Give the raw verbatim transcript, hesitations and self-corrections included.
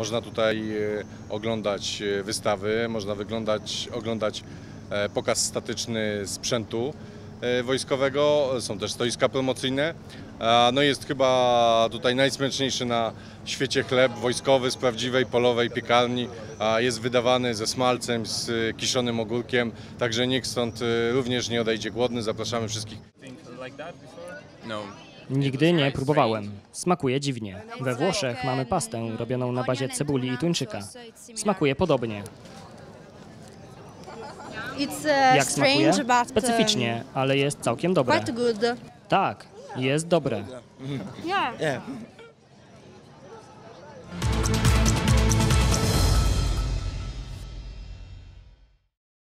Można tutaj oglądać wystawy, można wyglądać, oglądać pokaz statyczny sprzętu wojskowego, są też stoiska promocyjne. No jest chyba tutaj najsmaczniejszy na świecie chleb wojskowy z prawdziwej polowej piekarni. Jest wydawany ze smalcem, z kiszonym ogórkiem, także nikt stąd również nie odejdzie głodny. Zapraszamy wszystkich. No. Nigdy nie próbowałem. Smakuje dziwnie. We Włoszech mamy pastę robioną na bazie cebuli i tuńczyka. Smakuje podobnie. Jak smakuje? Specyficznie, ale jest całkiem dobre. Tak, jest dobre.